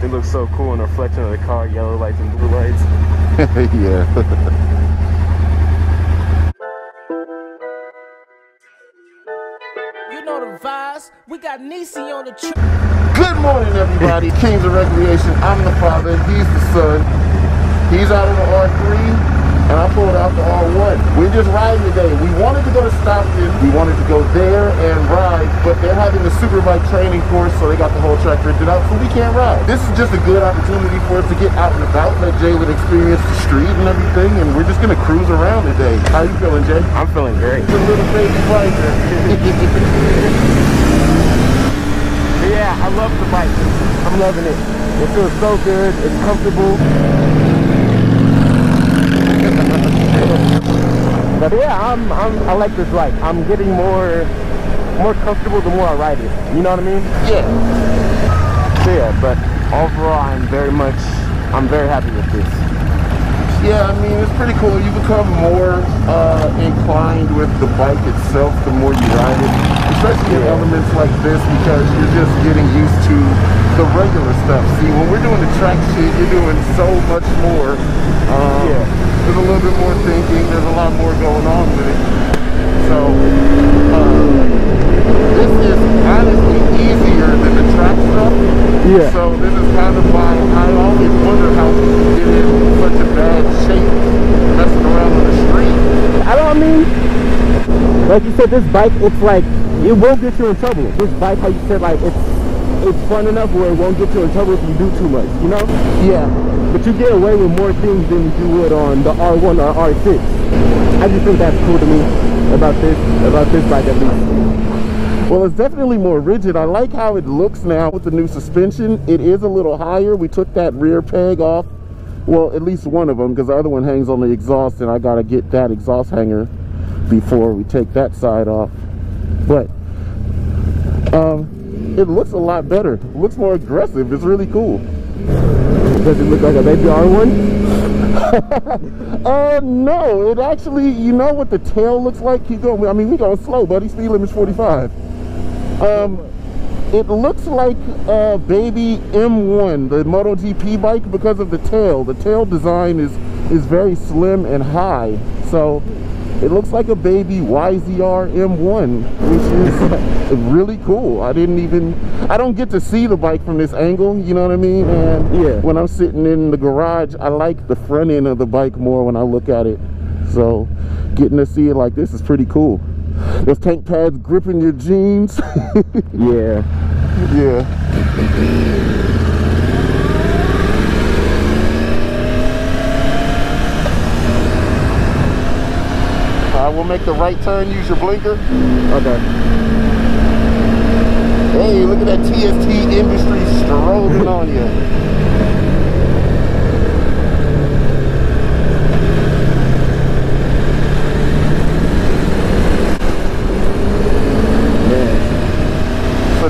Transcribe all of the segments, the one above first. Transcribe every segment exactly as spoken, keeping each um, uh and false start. They look so cool in the reflection of the car, yellow lights and blue lights. Yeah. We got Nisi on the trip. Good morning, everybody. Kings of Recreation. I'm the father. He's the son. He's out on the R three, and I pulled out the R one. We're just riding today. We wanted to go to Stockton. We wanted to go there and ride, but they're having the superbike training course, so they got the whole track rented out, so we can't ride. This is just a good opportunity for us to get out and about, let Jalen experience the street and everything, and we're just gonna cruise around today. How you feeling, Jay? I'm feeling great. It's a little baby biker. Yeah, I love the bike. I'm loving it. It feels so good. It's comfortable. But yeah, I'm, I'm, I like this bike. I'm getting more more comfortable the more I ride it. You know what I mean? Yeah. So yeah, but overall, I'm very much, I'm very happy with this. Yeah, I mean, it's pretty cool. You become more uh, inclined with the bike itself the more you ride it, especially in elements like this, because you're just getting used to the regular stuff. See, when we're doing the track shit, you're doing so much more. Um, yeah. There's a little bit more thinking. There's a lot more going on with it. So, um, this is honestly easier than the track stuff. Yeah. So this is kind of why I always wonder how people get in such a bad shape messing around on the street. I don't mean, like you said, this bike, it's like, it won't get you in trouble. This bike, how you said, like, it's it's fun enough where it won't get you in trouble if you do too much, you know? Yeah. But you get away with more things than you would on the R one or R six. I just think that's cool to me about this, about this bike at least. Well, it's definitely more rigid. I like how it looks now with the new suspension. It is a little higher. We took that rear peg off. Well, at least one of them, because the other one hangs on the exhaust, and I gotta get that exhaust hanger before we take that side off. But um, it looks a lot better. It looks more aggressive. It's really cool. Does it look like a baby R one? uh, no, it actually, you know what the tail looks like? Keep going. I mean, we going slow, buddy. Speed limit's forty-five. Um, it looks like a baby M one, the MotoGP bike, because of the tail. The tail design is is very slim and high, so it looks like a baby Y Z R M one, which is really cool. I didn't even, I don't get to see the bike from this angle, you know what I mean? And yeah, when I'm sitting in the garage, I like the front end of the bike more when I look at it. So getting to see it like this is pretty cool. Those tank pads gripping your jeans. Yeah. Yeah. I will make the right turn. Use your blinker. Okay. Hey, look at that T S T Industries strolling on you.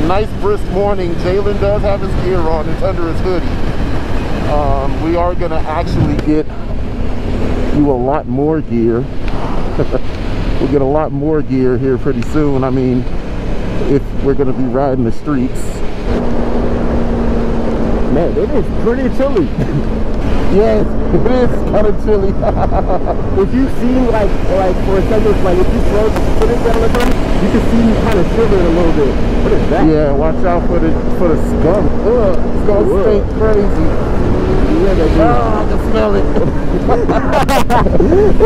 Nice brisk morning. Jalen does have his gear on. It's under his hoodie. Um, we are going to actually get you a lot more gear. We'll get a lot more gear here pretty soon. I mean, if we're going to be riding the streets. Man, it is pretty chilly. Yes, it is kind of chilly. If you see, like, like for a second, like if you throw put it down the front, you can see you kind of shivering a little bit. What is that? Yeah, watch out for the for the skunk. Ugh, it's gonna stink crazy. Yeah, oh, I can smell it.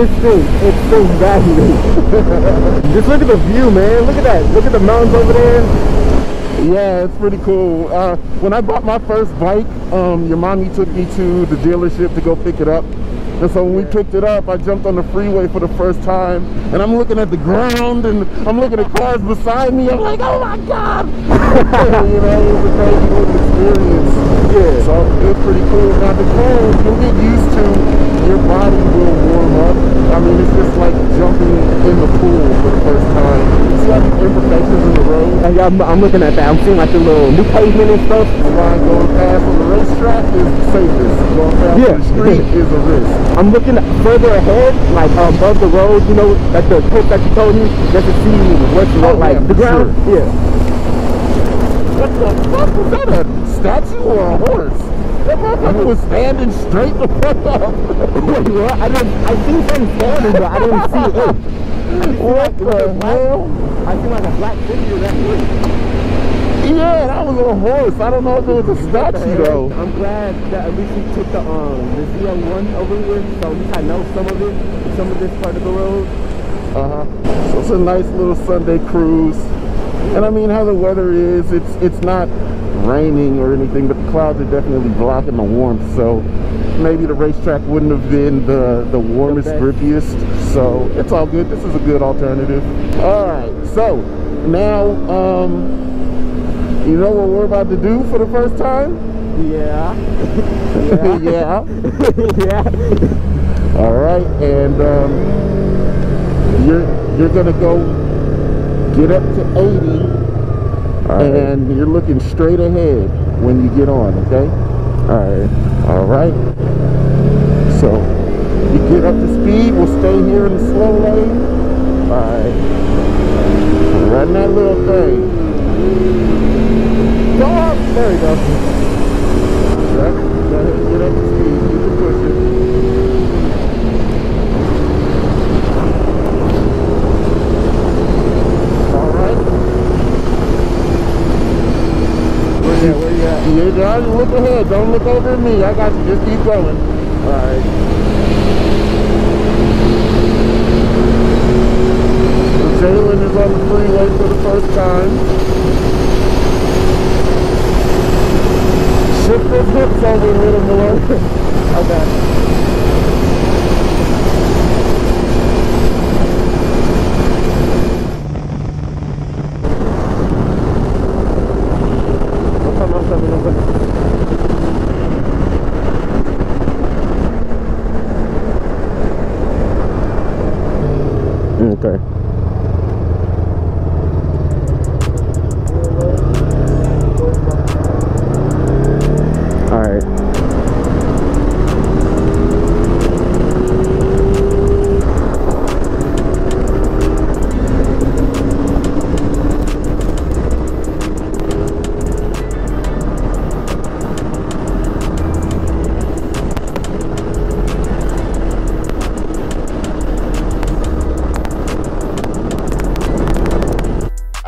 It stinks. It stinks badly. Just look at the view, man. Look at that. Look at the mountains over there. Yeah, it's pretty cool. Uh, when I bought my first bike, um, your mommy took me to the dealership to go pick it up. And so when we picked it up, I jumped on the freeway for the first time. And I'm looking at the ground, and I'm looking at cars beside me. I'm like, oh my God! You know, it was a crazy little experience. Yeah, so it was pretty cool. Now the cold, you'll get used to, your body will warm up. I mean, it's just like jumping in the pool for the first time. See like the imperfections in the road? Like, I'm, I'm looking at that. I'm seeing like the little new pavement and stuff. The line going past on the racetrack is the safest. Going past yeah. the street is a risk. I'm looking further ahead, like um, above the road, you know, at the cliff that you told me, just to see what's oh, like yeah, the ground. Sure. Yeah. What the fuck? Was that a statue or a horse? That motherfucker was standing straight the fuck up. Wait, what? I didn't, I see something standing, but I didn't see it. What the hell? I feel like a black figure that way. Yeah, that was a horse. I don't know if it was a statue, though. I'm glad that at least we took the, um, the Z L one over here, so at least I know some of it, some of this part of the road. Uh-huh. So it's a nice little Sunday cruise. And I mean, how the weather is, it's it's not raining or anything, but the clouds are definitely blocking the warmth, so maybe the racetrack wouldn't have been the the warmest, okay, grippiest, so it's all good. This is a good alternative. All right, so now um you know what we're about to do for the first time? Yeah. Yeah. Yeah. Yeah. All right, and um you're you're gonna go get up to eighty, right, and you're looking straight ahead when you get on, okay? Alright. Alright. So, you get up to speed, we'll stay here in the slow lane. Alright. Run that little thing. Go up. There you go. Right. Go ahead and get up to speed. You can push it. Yeah, where you at? You gotta look ahead. Don't look over at me. I got you. Just keep going. All right. So Jalen is on the freeway for the first time. Shift his hips over a little more. Okay.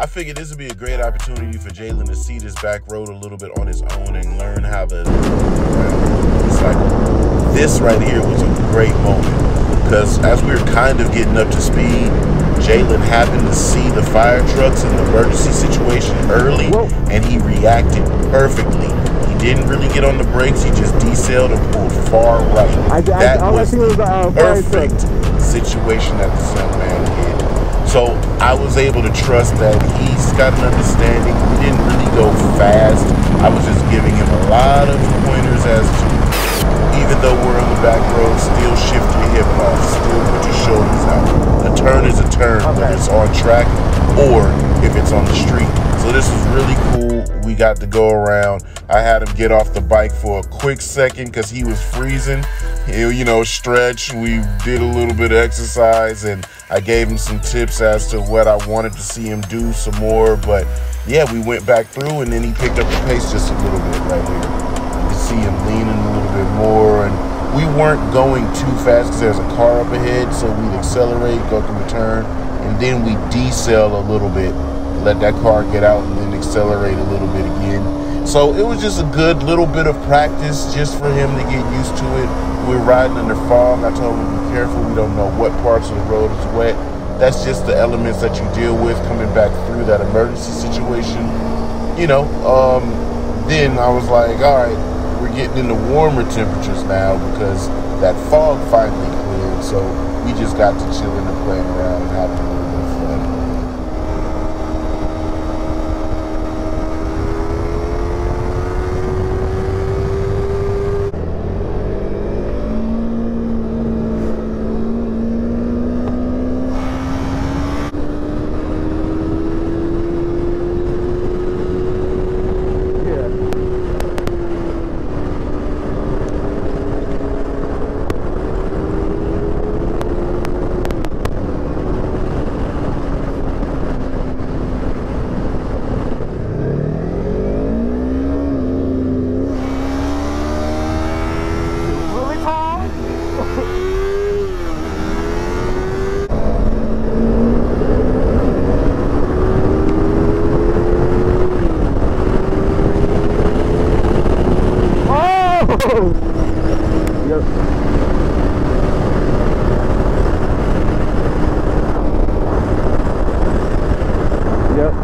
I figured this would be a great opportunity for Jalen to see this back road a little bit on his own and learn how to cycle. This right here was a great moment because as we were kind of getting up to speed, Jalen happened to see the fire trucks in the emergency situation early, and he reacted perfectly. He didn't really get on the brakes. He just deceled and pulled far right. I, I, that I, was, I was the uh, perfect situation that this young man did. So I was able to trust that he's got an understanding. We didn't really go fast. I was just giving him a lot of pointers as to, even though we're on the back road, still shift your hip off, still put your shoulders out. A turn is a turn, okay, whether it's on track or if it's on the street. So this was really cool. We got to go around. I had him get off the bike for a quick second because he was freezing. He, you know, stretch. We did a little bit of exercise, and I gave him some tips as to what I wanted to see him do some more, but yeah, we went back through and then he picked up the pace just a little bit right here. You could see him leaning a little bit more, and we weren't going too fast because there's a car up ahead, so we'd accelerate, go through the turn, and then we decel a little bit, let that car get out, and then accelerate a little bit again. So it was just a good little bit of practice just for him to get used to it. We're riding under fog. I told him to be careful. We don't know what parts of the road is wet. That's just the elements that you deal with coming back through that emergency situation. You know, um, then I was like, all right, we're getting into warmer temperatures now because that fog finally cleared. So we just got to chilling and playing around and having a little bit of fun. Whoa! Yep. Yep.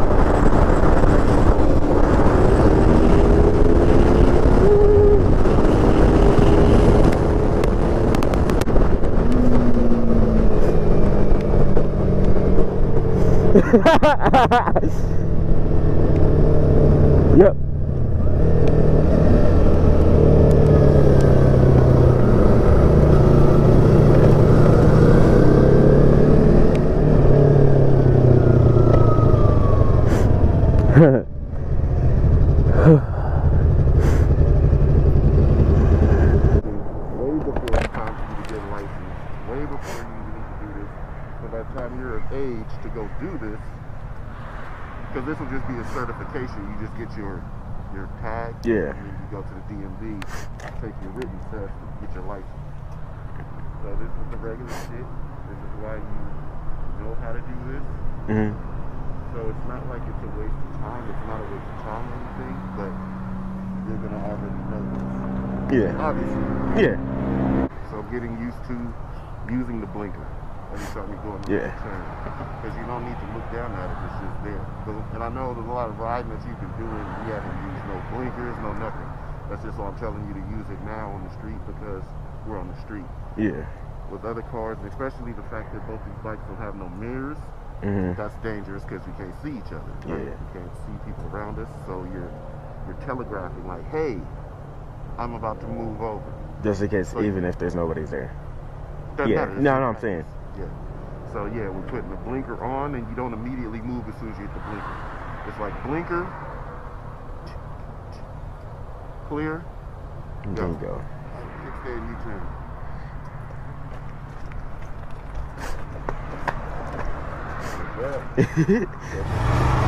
Way before the time for you to get a license, way before you by the time you're of age to go do this, because this will just be a certification. You just get your your tag, yeah, and you go to the D M V, take your written test, get your license. So this is the regular shit. This is why you know how to do this. Mm-hmm. So it's not like it's a waste of time. It's not a waste of time or anything, but you're gonna already know this. Yeah. Obviously. Yeah. So getting used to using the blinker. Every time you go in the yeah. turn, because you don't need to look down at it, it's just there. And I know there's a lot of riding that you can do and you haven't used no blinkers, no nothing. That's just why I'm telling you to use it now on the street, because we're on the street. Yeah. With other cars, and especially the fact that both these bikes don't have no mirrors, mm-hmm. that's dangerous because you can't see each other. Right? Yeah. You can't see people around us, so you're you're telegraphing like, hey, I'm about to move over. Just in case, so even you, if there's nobody there. Doesn't yeah. matter. No, no, I'm happens. saying. Yeah. So yeah, we're putting the blinker on, and you don't immediately move as soon as you hit the blinker. It's like blinker, clear, go. There you go. Six-day U-turn. Yeah.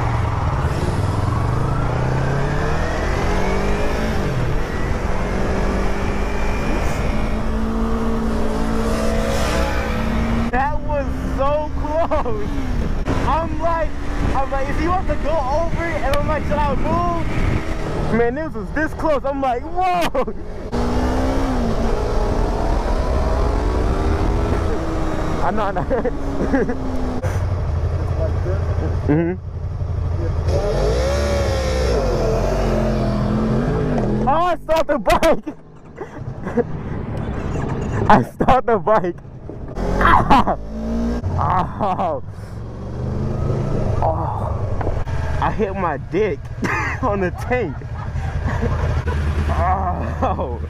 I'm like, I'm like, is he wants to go over it? And I'm like, should I move? Man, this was this close. I'm like, whoa! I know, I know. Mm-hmm. Oh, I stopped the bike! I stopped the bike. Ah! Oh. Oh. I hit my dick on the tank. Oh.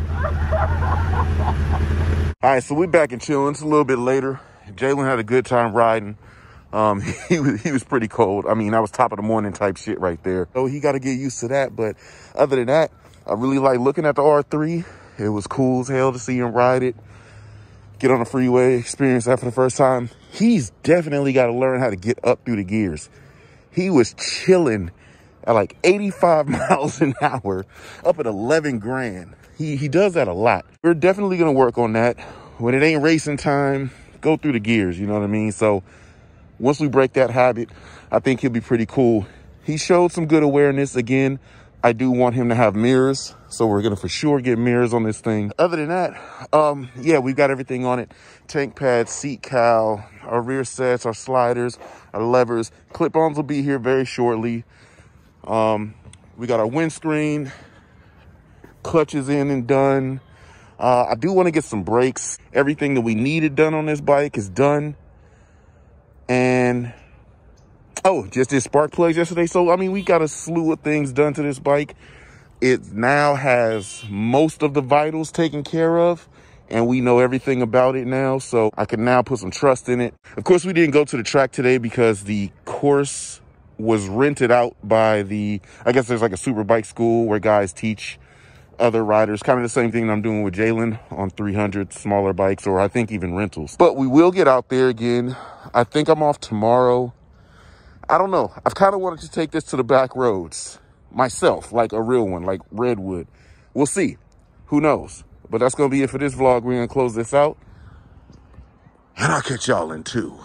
Alright, so we back and chilling. It's a little bit later. Jalen had a good time riding. Um, he was, he was pretty cold. I mean, I was top of the morning type shit right there. So he got to get used to that. But other than that, I really like looking at the R three. It was cool as hell to see him ride it. Get on the freeway, experience that for the first time. He's definitely got to learn how to get up through the gears. He was chilling at like eighty-five miles an hour, up at eleven grand. He he does that a lot. We're definitely gonna work on that. When it ain't racing time, go through the gears. You know what I mean? So once we break that habit, I think he'll be pretty cool. He showed some good awareness again. I do want him to have mirrors, so we're gonna for sure get mirrors on this thing. Other than that, um, yeah, we've got everything on it. Tank pads, seat cowl, our rear sets, our sliders, our levers. Clip-ons will be here very shortly. Um, we got our windscreen, clutches in and done. Uh, I do wanna get some brakes. Everything that we needed done on this bike is done. And oh, just did spark plugs yesterday. So, I mean, we got a slew of things done to this bike. It now has most of the vitals taken care of, and we know everything about it now. So I can now put some trust in it. Of course, we didn't go to the track today because the course was rented out by the, I guess there's like a super bike school where guys teach other riders, kind of the same thing that I'm doing with Jalen on three hundred smaller bikes, or I think even rentals. But we will get out there again. I think I'm off tomorrow. I don't know. I've kind of wanted to take this to the back roads myself, like a real one, like Redwood. We'll see. Who knows? But that's going to be it for this vlog. We're going to close this out. And I'll catch y'all in two.